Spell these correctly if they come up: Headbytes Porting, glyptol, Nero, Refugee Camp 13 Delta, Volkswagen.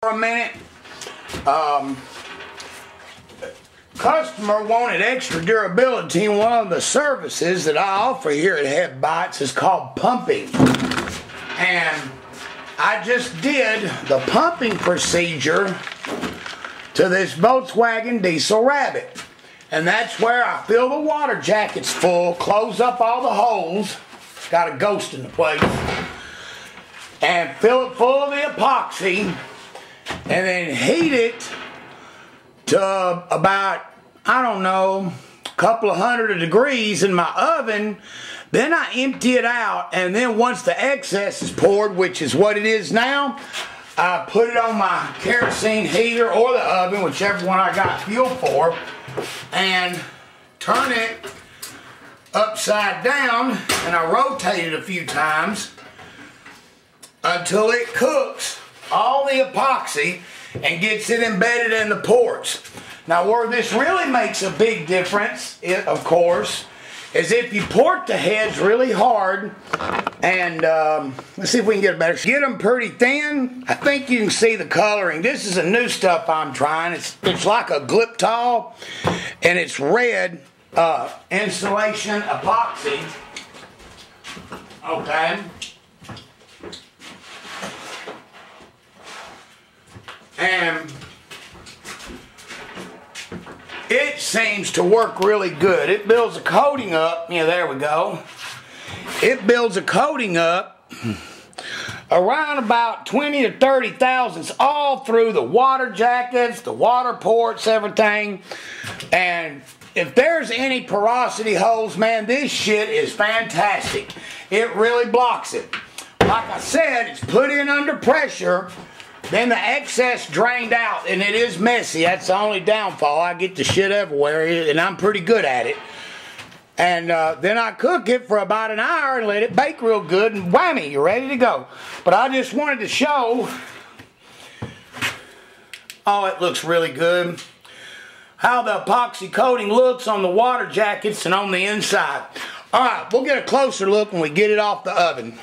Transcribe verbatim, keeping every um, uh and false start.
For a minute, um, customer wanted extra durability, and one of the services that I offer here at Head Bites is called pumping. And I just did the pumping procedure to this Volkswagen Diesel Rabbit, and that's where I fill the water jackets full, close up all the holes. It's got a ghost in the place, and fill it full of the epoxy. And then heat it to about, I don't know, a couple of hundred of degrees in my oven. Then I empty it out, and then once the excess is poured, which is what it is now, I put it on my kerosene heater or the oven, whichever one I got fuel for, and turn it upside down, and I rotate it a few times until it cooks all the epoxy and gets it embedded in the ports. Now, where this really makes a big difference, it, of course, is if you port the heads really hard and um, let's see if we can get it better. Get them pretty thin. I think you can see the coloring. This is a new stuff I'm trying. It's, it's like a glyptol, and it's red uh, insulation epoxy. Okay. And it seems to work really good. It builds a coating up. Yeah, there we go. It builds a coating up around about twenty to thirty thousandths all through the water jackets, the water ports, everything. And if there's any porosity holes, man, this shit is fantastic. It really blocks it. Like I said, it's put in under pressure. Then the excess drained out, and it is messy. That's the only downfall. I get the shit everywhere, and I'm pretty good at it. And uh, then I cook it for about an hour and let it bake real good, and whammy, you're ready to go. But I just wanted to show, oh, it looks really good, how the epoxy coating looks on the water jackets and on the inside. All right, we'll get a closer look when we get it off the oven.